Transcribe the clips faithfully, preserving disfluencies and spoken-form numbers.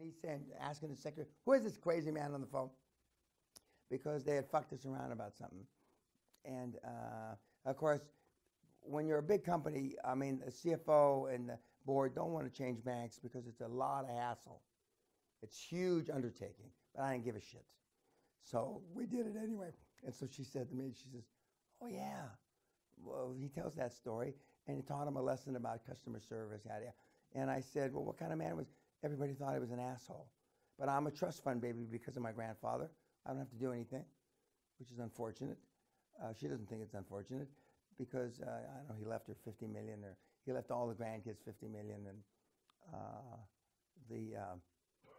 And he's saying, asking the secretary, who is this crazy man on the phone? Because they had fucked us around about something. And, uh, of course, when you're a big company, I mean, the C F O and the board don't want to change banks because it's a lot of hassle. It's huge undertaking, but I didn't give a shit. So we did it anyway. And so she said to me, she says, oh, yeah. Well, he tells that story, and it taught him a lesson about customer service. And I said, well, what kind of man was? Everybody thought he was an asshole. But I'm a trust fund baby because of my grandfather. I don't have to do anything, which is unfortunate. Uh, she doesn't think it's unfortunate because, uh, I don't know, he left her fifty million dollars, or he left all the grandkids fifty million dollars. And, uh, the, uh,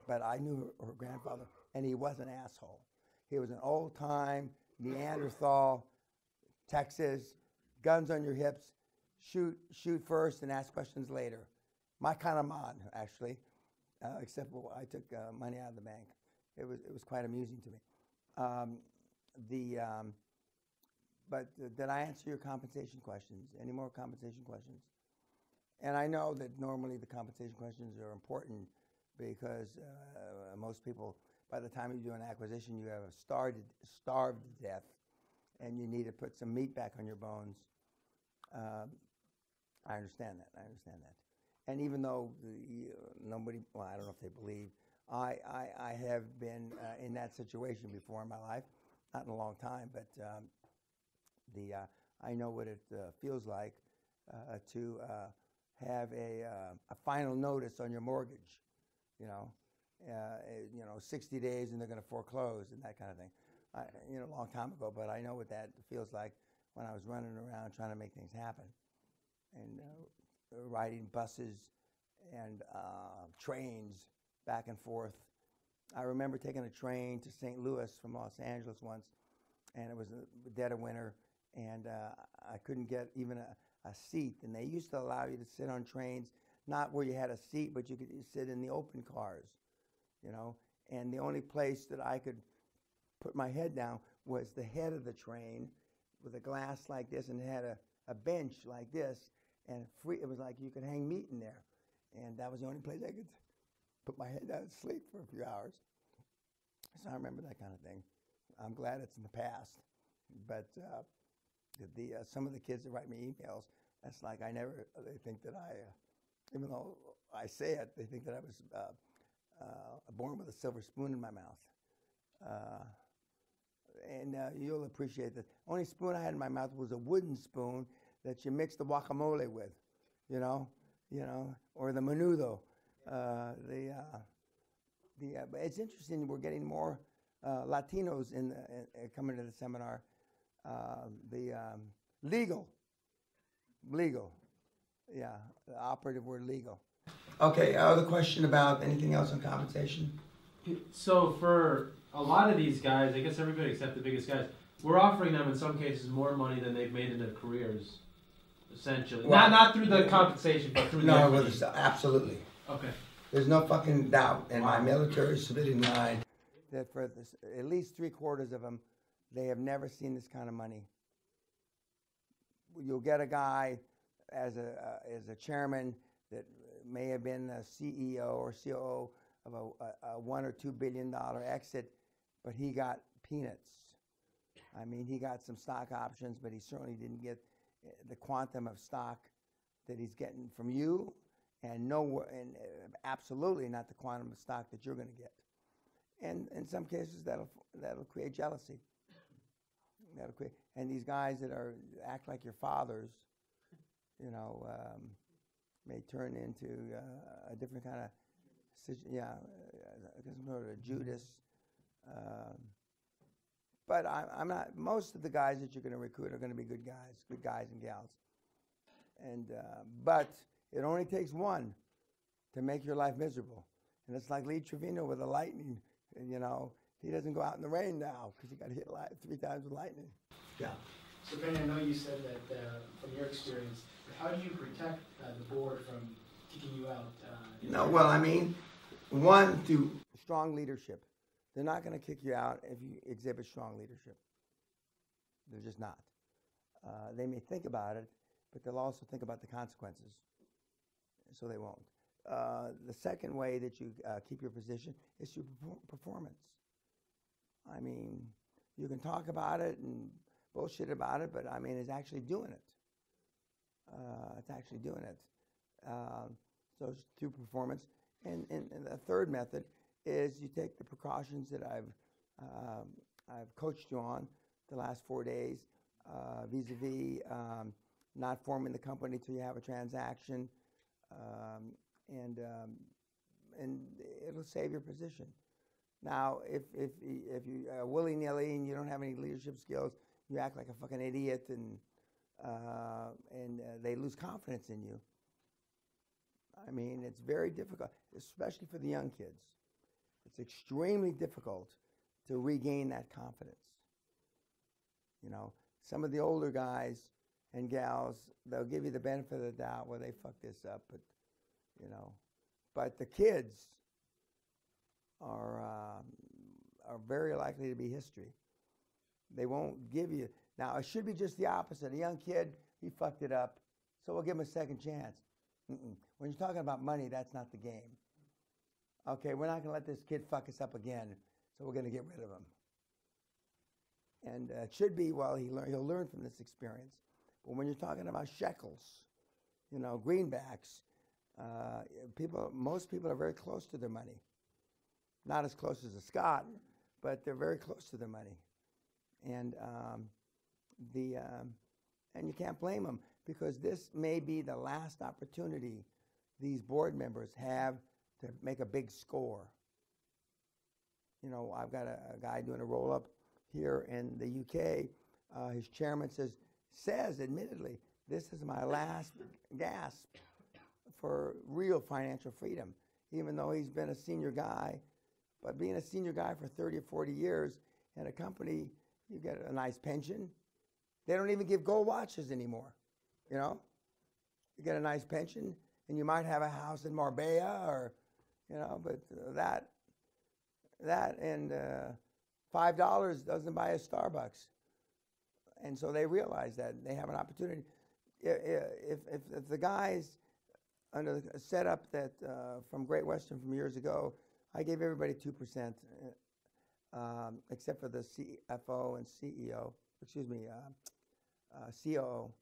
but I knew her, her grandfather, and he was an asshole. He was an old-time Neanderthal, Texas, guns on your hips, shoot, shoot first and ask questions later. My kind of man, actually, uh, except well, I took uh, money out of the bank. It was, it was quite amusing to me. Um, the, um, but th did I answer your compensation questions? Any more compensation questions? And I know that normally the compensation questions are important because uh, most people, by the time you do an acquisition, you have started, starved to death, and you need to put some meat back on your bones. Uh, I understand that, I understand that. And even though the, uh, nobody, well, I don't know if they believe, I, I, I have been uh, in that situation before in my life, not in a long time, but um, the uh, I know what it uh, feels like uh, to uh, have a, uh, a final notice on your mortgage, you know, uh, you know, sixty days and they're going to foreclose and that kind of thing. I, you know, a long time ago, but I know what that feels like when I was running around trying to make things happen, and uh, riding buses and uh, trains back and forth. I remember taking a train to Saint Louis from Los Angeles once, and it was the dead of winter, and uh, I couldn't get even a, a seat. And they used to allow you to sit on trains, not where you had a seat, but you could sit in the open cars, you know. And the only place that I could put my head down was the head of the train with a glass like this, and it had a, a bench like this, and free, it was like you could hang meat in there. And that was the only place I could put my head down and sleep for a few hours. So I remember that kind of thing. I'm glad it's in the past. But uh, the, the uh, some of the kids that write me emails, that's like I never, they think that I, uh, even though I say it, they think that I was uh, uh, born with a silver spoon in my mouth. Uh, and uh, you'll appreciate that. The only spoon I had in my mouth was a wooden spoon that you mix the guacamole with, you know, you know, or the menudo. Uh, the uh, the uh, it's interesting. We're getting more uh, Latinos in the, uh, coming to the seminar. Uh, the um, legal, legal, yeah, the operative word legal. Okay. Other question about anything else on compensation? So for a lot of these guys, I guess everybody except the biggest guys, we're offering them in some cases more money than they've made in their careers, essentially. Well, not not through the compensation, but through no, the well, absolutely. Okay. There's no fucking doubt in my military civilian mind that for this, at least three quarters of them, they have never seen this kind of money. You'll get a guy as a uh, as a chairman that may have been a C E O or C O O of a, a, a one or two billion dollar exit, but he got peanuts. I mean, he got some stock options, but he certainly didn't get the quantum of stock that he's getting from you. And no, and absolutely not the quantum of stock that you're going to get. And in some cases, that'll that'll create jealousy. That'll create, and these guys that are act like your fathers, you know, um, may turn into uh, a different kind of, yeah, some sort of Judas. Um, but I, I'm not. Most of the guys that you're going to recruit are going to be good guys, good guys and gals. And uh, but. It only takes one to make your life miserable. And it's like Lee Trevino with the lightning, you know. He doesn't go out in the rain now because he got hit three times with lightning. Yeah. So, Ben, I know you said that uh, from your experience, but how do you protect uh, the board from kicking you out? Uh, no, well, I mean, one, two. Strong leadership. They're not going to kick you out if you exhibit strong leadership. They're just not. Uh, they may think about it, but they'll also think about the consequences. So they won't. Uh, the second way that you uh, keep your position is through performance. I mean, you can talk about it and bullshit about it, but I mean, it's actually doing it. Uh, it's actually doing it. Uh, so it's through performance. And, and, and the third method is you take the precautions that I've um, I've coached you on the last four days, uh, vis-a-vis um, not forming the company till you have a transaction, um, and um, and it'll save your position. Now, if if if you uh, willy-nilly and you don't have any leadership skills, you act like a fucking idiot, and uh, and uh, they lose confidence in you. I mean, it's very difficult, especially for the young kids. It's extremely difficult to regain that confidence. You know, some of the older guys and gals, they'll give you the benefit of the doubt, well, they fucked this up, but, you know. But the kids are, uh, are very likely to be history. They won't give you. Now, it should be just the opposite. A young kid, he fucked it up, so we'll give him a second chance. Mm-mm. When you're talking about money, that's not the game. Okay, we're not going to let this kid fuck us up again, so we're going to get rid of him. And uh, it should be, well, he learn, he'll learn from this experience. But when you're talking about shekels, you know, greenbacks, uh, people, most people are very close to their money. Not as close as a Scot, but they're very close to their money. And, um, the, um, and you can't blame them, because this may be the last opportunity these board members have to make a big score. You know, I've got a, a guy doing a roll-up here in the U K. Uh, his chairman says, says admittedly, this is my last gasp for real financial freedom, even though he's been a senior guy. But being a senior guy for thirty or forty years in a company, you get a nice pension. They don't even give gold watches anymore, you know? You get a nice pension, and you might have a house in Marbella, or, you know, but that, that and uh, five dollars doesn't buy a Starbucks. And so they realize that they have an opportunity. If, if, if the guys under the setup that uh, from Great Western from years ago, I gave everybody two percent, um, except for the C F O and C E O, excuse me, uh, uh, C O O.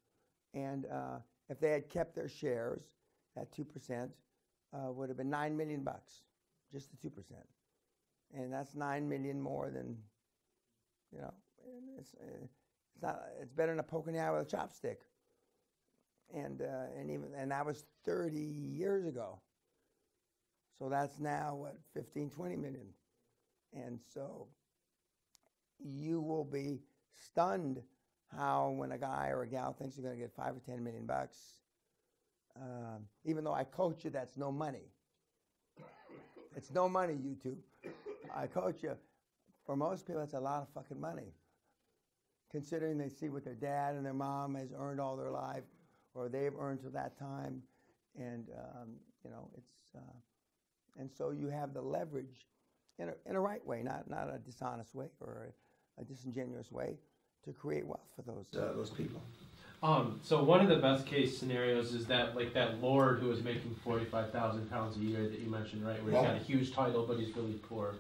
And uh, if they had kept their shares, that two percent uh, would have been nine million bucks, just the two percent. And that's nine million more than, you know, and it's, it's, not, it's better than a poke in the eye with a chopstick. And, uh, and, even, and that was thirty years ago. So that's now, what, fifteen, twenty million. And so you will be stunned how when a guy or a gal thinks you're going to get five or ten million bucks, Um, even though I coach you, that's no money. It's no money, YouTube. I coach you. For most people, it's a lot of fucking money, considering they see what their dad and their mom has earned all their life, or they've earned till that time. And, um, you know, it's, uh, and so you have the leverage in a, in a right way, not, not a dishonest way or a, a disingenuous way, to create wealth for those uh, those people. Um, so one of the best case scenarios is that, like that lord who was making forty-five thousand pounds a year that you mentioned, right? Where yeah. He's got a huge title, but he's really poor,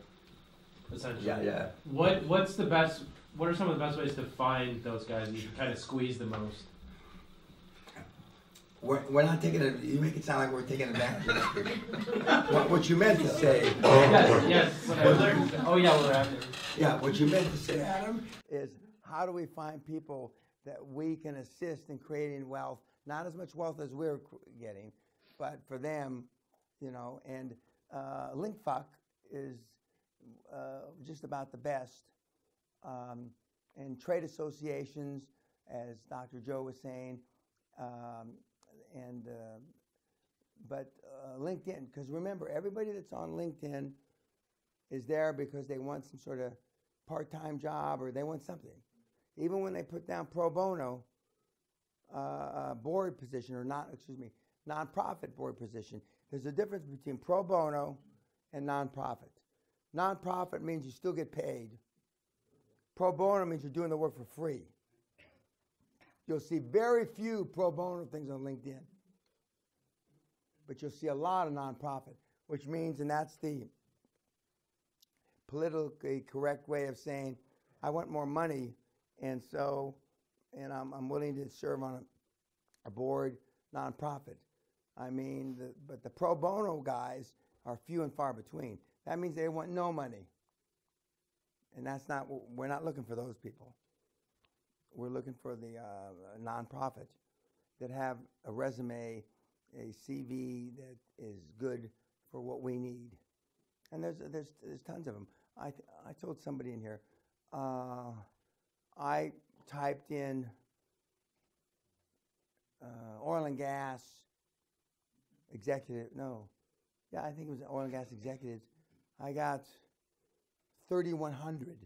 essentially. Yeah, yeah. What What's the best? What are some of the best ways to find those guys and you can kind of squeeze the most? We're, we're not taking it. You make it sound like we're taking advantage of people. what, what you meant to say? Yes, yes. What I oh yeah, we're after. Yeah, what you meant to say, Adam, is how do we find people that we can assist in creating wealth, not as much wealth as we're getting, but for them, you know, and uh, LinkFuck is uh, just about the best. Um, and trade associations, as Doctor Joe was saying, um, and, uh, but uh, LinkedIn, because remember, everybody that's on LinkedIn is there because they want some sort of part-time job, or they want something. Even when they put down pro bono uh, board position, or not, excuse me, nonprofit board position, there's a difference between pro bono and nonprofit. Nonprofit means you still get paid. Pro bono means you're doing the work for free. You'll see very few pro bono things on LinkedIn. but you'll see a lot of nonprofit, which means, and that's the politically correct way of saying, I want more money, and so, and I'm, I'm willing to serve on a, a board nonprofit. I mean, the, but the pro bono guys are few and far between. That means they want no money, and that's not, we're not looking for those people. We're looking for the uh, nonprofit that have a resume, a C V that is good for what we need. And there's, there's, there's tons of them. I, I told somebody in here, uh, I typed in uh, oil and gas executive, no, yeah, I think it was oil and gas executives. I got thirty-one hundred.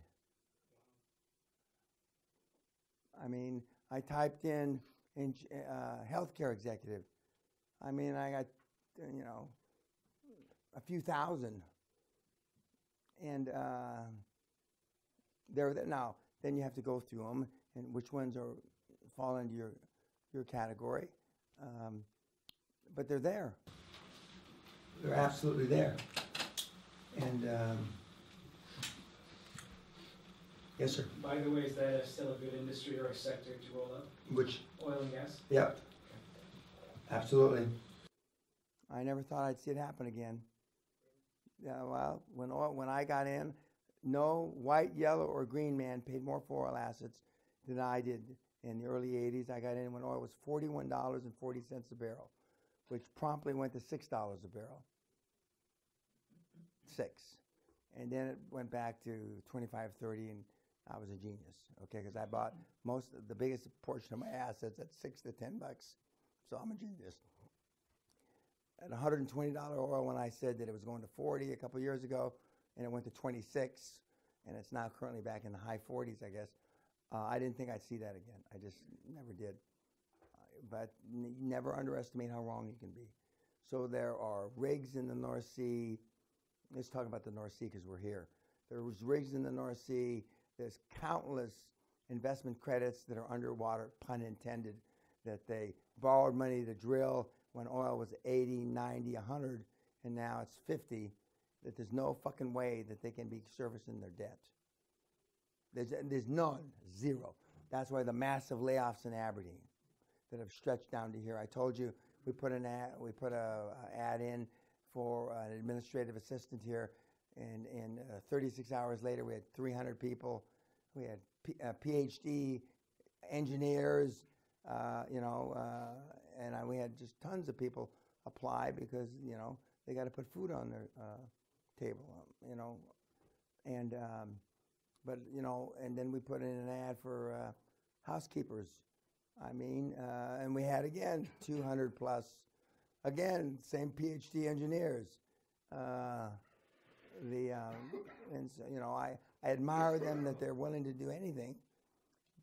I mean, I typed in, in uh, healthcare executive. I mean, I got, you know, a few thousand. And uh, they're there now. Then you have to go through them and which ones are fall into your your category. Um, but they're there. They're absolutely there. And um, yes, sir. By the way, is that still a good industry or a sector to roll up? Which? Oil and gas. Yep. Absolutely. I never thought I'd see it happen again. Yeah, well, when oil, when I got in, no white, yellow, or green man paid more for oil assets than I did in the early eighties. I got in when oil was forty-one dollars and forty cents a barrel, which promptly went to six dollars a barrel. Six. And then it went back to twenty-five, thirty, and I was a genius, okay, because I bought most of the biggest portion of my assets at six to ten bucks. So I'm a genius. At one hundred twenty dollars oil, when I said that it was going to forty a couple years ago, and it went to twenty-six, and it's now currently back in the high forties, I guess. Uh, I didn't think I'd see that again. I just never did. Uh, but n never underestimate how wrong you can be. So there are rigs in the North Sea. Let's talk about the North Sea because we're here. There's rigs in the North Sea. There's countless investment credits that are underwater, pun intended, that they borrowed money to drill when oil was eighty, ninety, a hundred, and now it's fifty, that there's no fucking way that they can be servicing their debt. There's, there's none, zero. That's why the massive layoffs in Aberdeen that have stretched down to here. I told you we put an ad, we put a, a ad in for an administrative assistant here, and, and uh, thirty-six hours later we had three hundred people. We had P, uh, PhD engineers, uh, you know, uh, and I, we had just tons of people apply because, you know, they got to put food on their uh, table, um, you know, and, um, but, you know, and then we put in an ad for uh, housekeepers. I mean, uh, and we had, again, two hundred plus, again, same PhD engineers. Uh, the, um, and so, you know, I, I admire them that they're willing to do anything,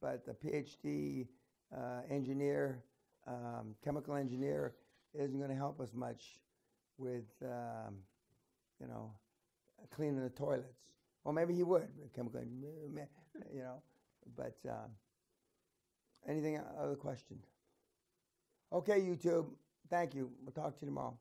but the PhD uh, engineer, Um, chemical engineer isn't going to help us much with, um, you know, cleaning the toilets. Well, maybe he would, chemical engineer, you know. But um, anything other question? Okay, YouTube. Thank you. We'll talk to you tomorrow.